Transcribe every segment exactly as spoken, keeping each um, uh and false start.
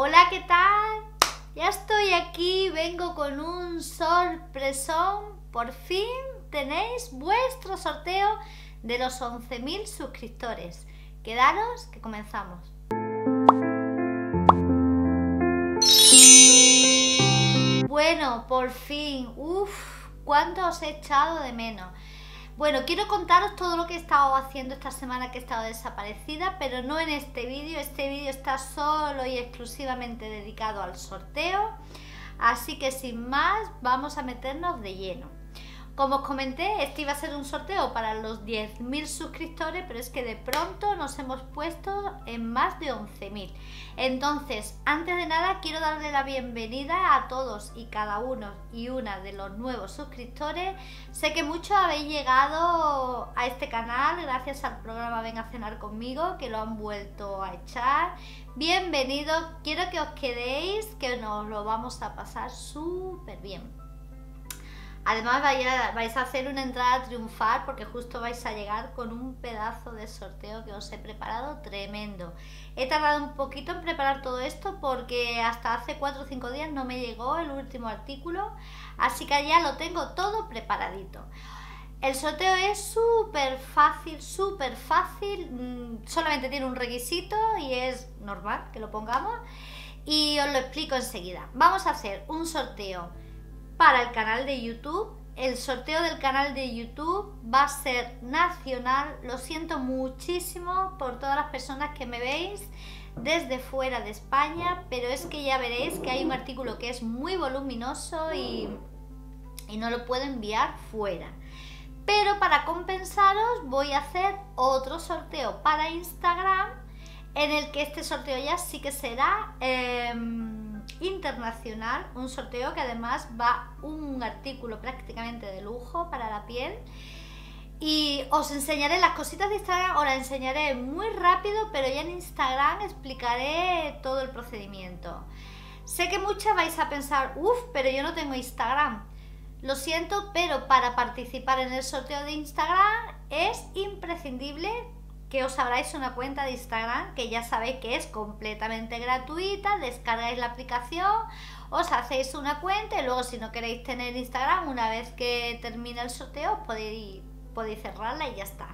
Hola, ¿qué tal? Ya estoy aquí, vengo con un sorpresón. Por fin tenéis vuestro sorteo de los once mil suscriptores. Quedaros que comenzamos. Bueno, por fin, uff, cuánto os he echado de menos. Bueno, quiero contaros todo lo que he estado haciendo esta semana que he estado desaparecida, pero no en este vídeo. Este vídeo está solo y exclusivamente dedicado al sorteo, así que sin más vamos a meternos de lleno. Como os comenté, este iba a ser un sorteo para los diez mil suscriptores, pero es que de pronto nos hemos puesto en más de once mil. Entonces, antes de nada quiero darle la bienvenida a todos y cada uno y una de los nuevos suscriptores. Sé que muchos habéis llegado a este canal gracias al programa Venga a Cenar Conmigo, que lo han vuelto a echar. Bienvenidos, quiero que os quedéis, que nos lo vamos a pasar súper bien. Además vais a hacer una entrada triunfal porque justo vais a llegar con un pedazo de sorteo que os he preparado tremendo. He tardado un poquito en preparar todo esto porque hasta hace cuatro o cinco días no me llegó el último artículo, así que ya lo tengo todo preparadito. El sorteo es súper fácil, súper fácil, solamente tiene un requisito y es normal que lo pongamos y os lo explico enseguida. Vamos a hacer un sorteo para el canal de YouTube. El sorteo del canal de YouTube va a ser nacional. Lo siento muchísimo por todas las personas que me veis desde fuera de España, pero es que ya veréis que hay un artículo que es muy voluminoso y, y no lo puedo enviar fuera. Pero para compensaros voy a hacer otro sorteo para Instagram, en el que este sorteo ya sí que será eh, internacional, un sorteo que además va un artículo prácticamente de lujo para la piel, y os enseñaré las cositas de Instagram, os las enseñaré muy rápido, pero ya en Instagram explicaré todo el procedimiento. Sé que muchas vais a pensar, uff, pero yo no tengo Instagram. Lo siento, pero para participar en el sorteo de Instagram es imprescindible que os abráis una cuenta de Instagram, que ya sabéis que es completamente gratuita. Descargáis la aplicación, os hacéis una cuenta y luego, si no queréis tener Instagram, una vez que termine el sorteo podéis, podéis cerrarla y ya está.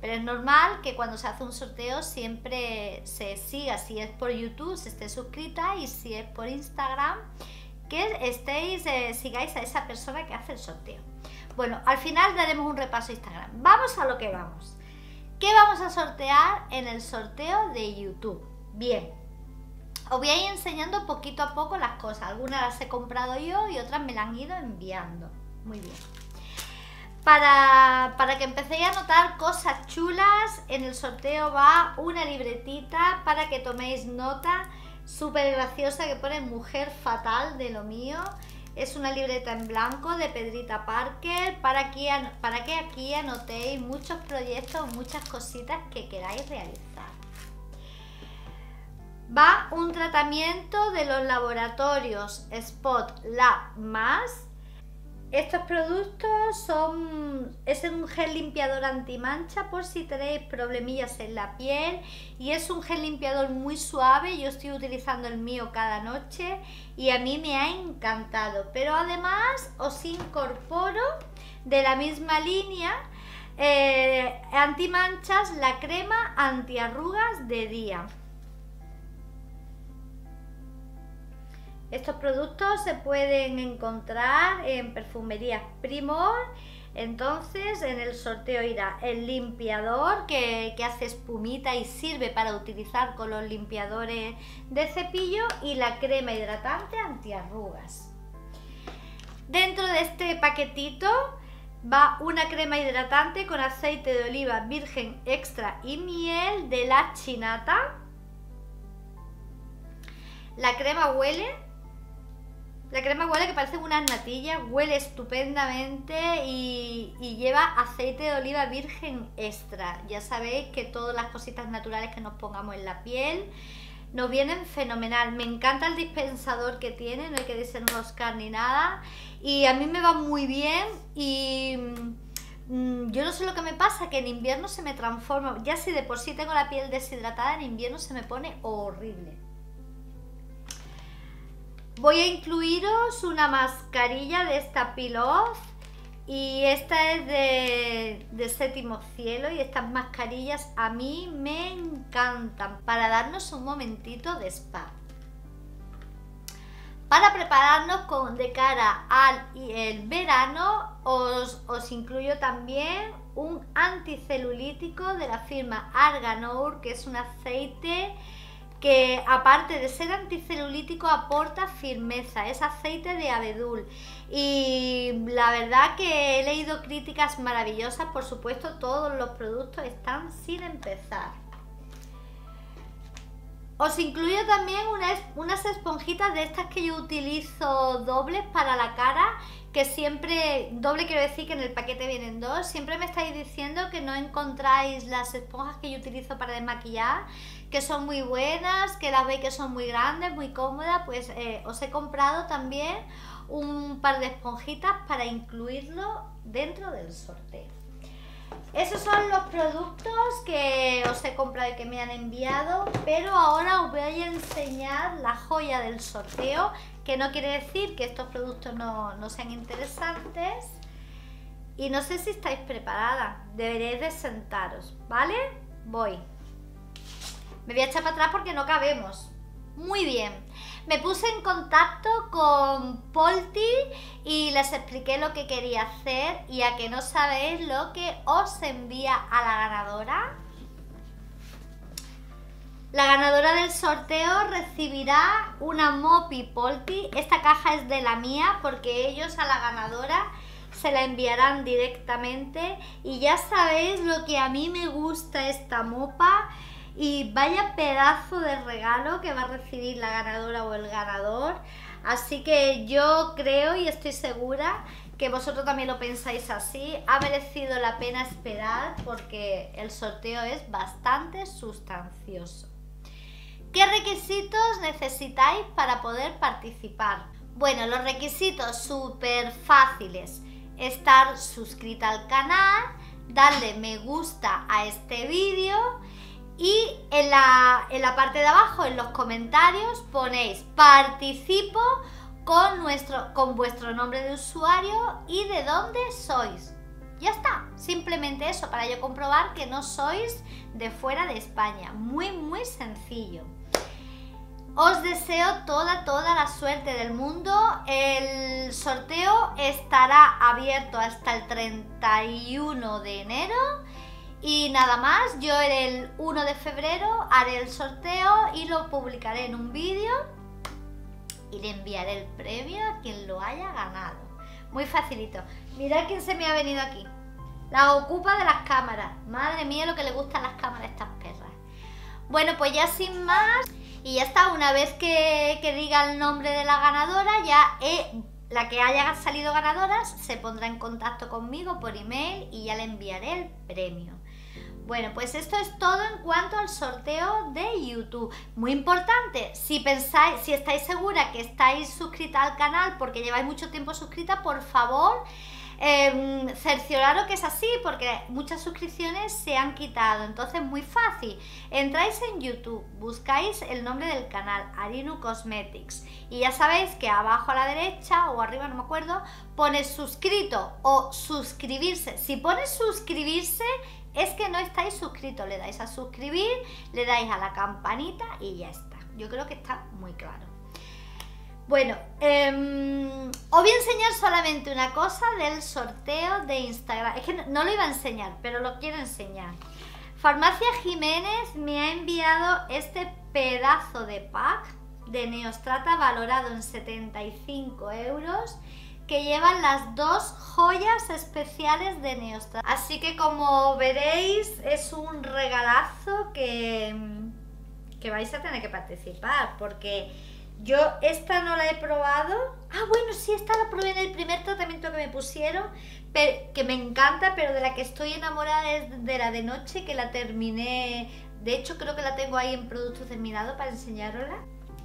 Pero es normal que cuando se hace un sorteo siempre se siga, si es por YouTube se esté suscrita, y si es por Instagram que estéis, eh, sigáis a esa persona que hace el sorteo. Bueno, al final daremos un repaso a Instagram. Vamos a lo que vamos. ¿Qué vamos a sortear en el sorteo de YouTube? Bien, os voy a ir enseñando poquito a poco las cosas. Algunas las he comprado yo y otras me las han ido enviando. Muy bien. Para, para que empecéis a notar cosas chulas, en el sorteo va una libretita para que toméis nota, súper graciosa, que pone Mujer Fatal de lo Mío. Es una libreta en blanco de Pedrita Parker para que, para que aquí anotéis muchos proyectos, muchas cositas que queráis realizar. Va un tratamiento de los laboratorios Spot Lab Más. Estos productos son, es un gel limpiador antimancha por si tenéis problemillas en la piel, y es un gel limpiador muy suave. Yo estoy utilizando el mío cada noche y a mí me ha encantado, pero además os incorporo de la misma línea eh, antimanchas, la crema antiarrugas de día. Estos productos se pueden encontrar en perfumerías Primor. Entonces en el sorteo irá el limpiador que, que hace espumita y sirve para utilizar con los limpiadores de cepillo, y la crema hidratante antiarrugas. Dentro de este paquetito va una crema hidratante con aceite de oliva virgen extra y miel de La Chinata. La crema huele... La crema huele que parece unas natillas, huele estupendamente y, y lleva aceite de oliva virgen extra. Ya sabéis que todas las cositas naturales que nos pongamos en la piel nos vienen fenomenal. Me encanta el dispensador que tiene, no hay que desenroscar ni nada, y a mí me va muy bien. Y mmm, yo no sé lo que me pasa, que en invierno se me transforma. Ya si de por sí tengo la piel deshidratada, en invierno se me pone horrible. Voy a incluiros una mascarilla de esta Peel Off, y esta es de, de Séptimo Cielo, y estas mascarillas a mí me encantan para darnos un momentito de spa, para prepararnos con, de cara al el verano. Os, os incluyo también un anticelulítico de la firma Arganour, que es un aceite que, aparte de ser anticelulítico, aporta firmeza. Es aceite de abedul, y la verdad que he leído críticas maravillosas. Por supuesto, todos los productos están sin empezar. Os incluyo también unas, unas esponjitas de estas que yo utilizo dobles para la cara, que siempre, doble quiero decir que en el paquete vienen dos. Siempre me estáis diciendo que no encontráis las esponjas que yo utilizo para desmaquillar, que son muy buenas, que las veis que son muy grandes, muy cómodas. Pues eh, os he comprado también un par de esponjitas para incluirlo dentro del sorteo. Esos son los productos que os he comprado y que me han enviado, pero ahora os voy a enseñar la joya del sorteo, que no quiere decir que estos productos no, no sean interesantes. Y no sé si estáis preparadas, deberéis de sentaros, ¿vale? Voy. Me voy a echar para atrás porque no cabemos. Muy bien. Me puse en contacto con Polti y les expliqué lo que quería hacer, y a que no sabéis lo que os envía a la ganadora. La ganadora del sorteo recibirá una Moppy Polti. Esta caja es de la mía, porque ellos a la ganadora se la enviarán directamente. Y ya sabéis lo que a mí me gusta esta mopa. Y vaya pedazo de regalo que va a recibir la ganadora o el ganador. Así que yo creo y estoy segura que vosotros también lo pensáis así. Ha merecido la pena esperar, porque el sorteo es bastante sustancioso. ¿Qué requisitos necesitáis para poder participar? Bueno, los requisitos súper fáciles. Estar suscrita al canal, darle me gusta a este vídeo. Y en la, en la parte de abajo, en los comentarios, ponéis participo con, nuestro, con vuestro nombre de usuario y de dónde sois. Ya está, simplemente eso, para yo comprobar que no sois de fuera de España. Muy, muy sencillo. Os deseo toda, toda la suerte del mundo. El sorteo estará abierto hasta el treinta y uno de enero. Y nada más, yo el uno de febrero haré el sorteo y lo publicaré en un vídeo y le enviaré el premio a quien lo haya ganado. Muy facilito. Mirad quién se me ha venido aquí. La ocupa de las cámaras. Madre mía, lo que le gustan las cámaras a estas perras. Bueno, pues ya sin más. Y ya está, una vez que, que diga el nombre de la ganadora, ya he... la que haya salido ganadora se pondrá en contacto conmigo por email y ya le enviaré el premio. Bueno, pues esto es todo en cuanto al sorteo de YouTube. Muy importante, si pensáis, si estáis segura que estáis suscrita al canal porque lleváis mucho tiempo suscrita, por favor, eh, cercioraros que es así, porque muchas suscripciones se han quitado. Entonces, muy fácil, entráis en YouTube, buscáis el nombre del canal, Arinu Cosmetics, y ya sabéis que abajo a la derecha o arriba, no me acuerdo, pone suscrito o suscribirse. Si pone suscribirse, es que no estáis suscritos. Le dais a suscribir, le dais a la campanita y ya está. Yo creo que está muy claro. Bueno, eh, os voy a enseñar solamente una cosa del sorteo de Instagram. Es que no, no lo iba a enseñar, pero lo quiero enseñar. Farmacia Jiménez me ha enviado este pedazo de pack de Neostrata valorado en setenta y cinco euros, que llevan las dos joyas especiales de Neostrata. Así que, como veréis, es un regalazo que, que vais a tener que participar, porque yo esta no la he probado. Ah, bueno, sí, esta la probé en el primer tratamiento que me pusieron, pero, que me encanta, pero de la que estoy enamorada es de la de noche, que la terminé. De hecho, creo que la tengo ahí en producto terminado para enseñárosla.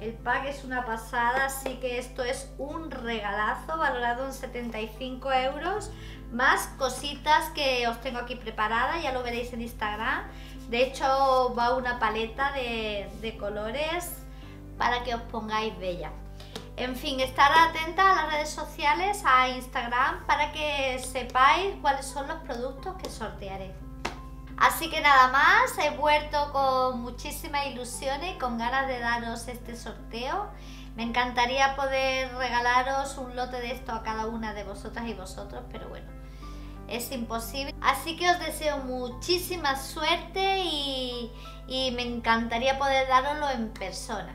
El pack es una pasada, así que esto es un regalazo valorado en setenta y cinco euros, más cositas que os tengo aquí preparada, ya lo veréis en Instagram. De hecho, va una paleta de, de colores para que os pongáis bella. En fin, estar atenta a las redes sociales, a Instagram, para que sepáis cuáles son los productos que sortearé. Así que nada más, he vuelto con muchísimas ilusiones y con ganas de daros este sorteo. Me encantaría poder regalaros un lote de esto a cada una de vosotras y vosotros, pero bueno, es imposible. Así que os deseo muchísima suerte y, y me encantaría poder dároslo en persona.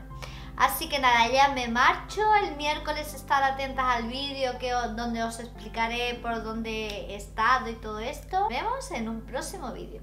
Así que nada, ya me marcho. El miércoles estar atentas al vídeo que os, donde os explicaré por dónde he estado y todo esto. Nos vemos en un próximo vídeo.